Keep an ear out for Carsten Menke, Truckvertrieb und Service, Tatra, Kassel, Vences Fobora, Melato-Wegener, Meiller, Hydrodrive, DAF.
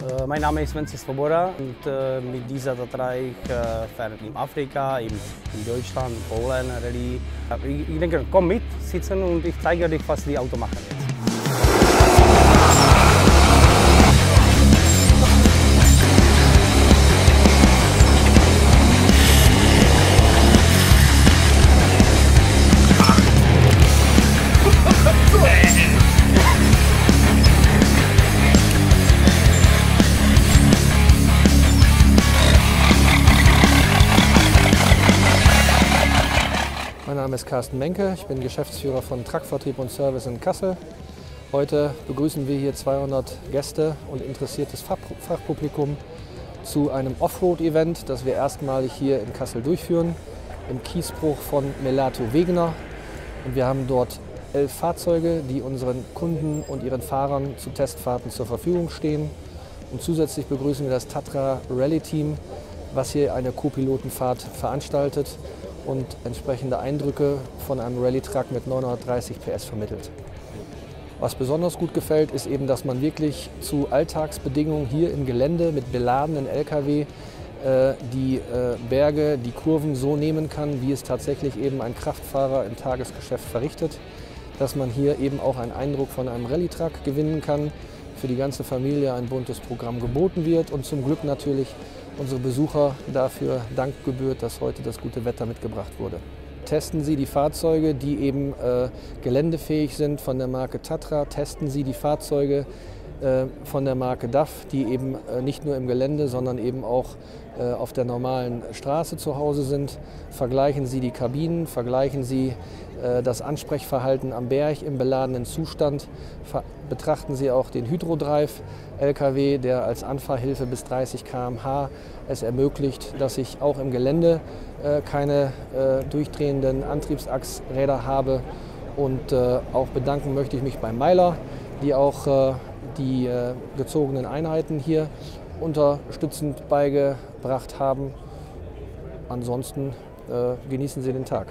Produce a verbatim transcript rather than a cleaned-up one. Äh, mein Name ist Vences Fobora und äh, mit dieser Tatra ich äh, fahre in Afrika, in, in Deutschland, in Polen, Rallye. Ich, ich denke, komm mit, sitzen und ich zeige dir, was die Auto machen jetzt. Mein Name ist Carsten Menke, ich bin Geschäftsführer von Truckvertrieb und Service in Kassel. Heute begrüßen wir hier zweihundert Gäste und interessiertes Fachpublikum zu einem Offroad-Event, das wir erstmalig hier in Kassel durchführen, im Kiesbruch von Melato-Wegener. Und wir haben dort elf Fahrzeuge, die unseren Kunden und ihren Fahrern zu Testfahrten zur Verfügung stehen. Und zusätzlich begrüßen wir das Tatra Rally-Team, was hier eine Co-Pilotenfahrt veranstaltet und entsprechende Eindrücke von einem Rallye-Truck mit neunhundertdreißig P S vermittelt. Was besonders gut gefällt, ist eben, dass man wirklich zu Alltagsbedingungen hier im Gelände mit beladenen L K W äh, die äh, Berge, die Kurven so nehmen kann, wie es tatsächlich eben ein Kraftfahrer im Tagesgeschäft verrichtet, dass man hier eben auch einen Eindruck von einem Rallye-Truck gewinnen kann, für die ganze Familie ein buntes Programm geboten wird und zum Glück natürlich unsere Besucher dafür Dank gebührt, dass heute das gute Wetter mitgebracht wurde. Testen Sie die Fahrzeuge, die eben äh, geländefähig sind von der Marke Tatra. Testen Sie die Fahrzeuge äh, von der Marke D A F, die eben äh, nicht nur im Gelände, sondern eben auch äh, auf der normalen Straße zu Hause sind. Vergleichen Sie die Kabinen, vergleichen Sie äh, das Ansprechverhalten am Berg im beladenen Zustand. Ver Betrachten Sie auch den Hydrodrive L K W, der als Anfahrhilfe bis dreißig Kilometer pro Stunde es ermöglicht, dass ich auch im Gelände äh, keine äh, durchdrehenden Antriebsachsräder habe. Und äh, auch bedanken möchte ich mich bei Meiller, die auch äh, die äh, gezogenen Einheiten hier unterstützend beigebracht haben. Ansonsten äh, genießen Sie den Tag.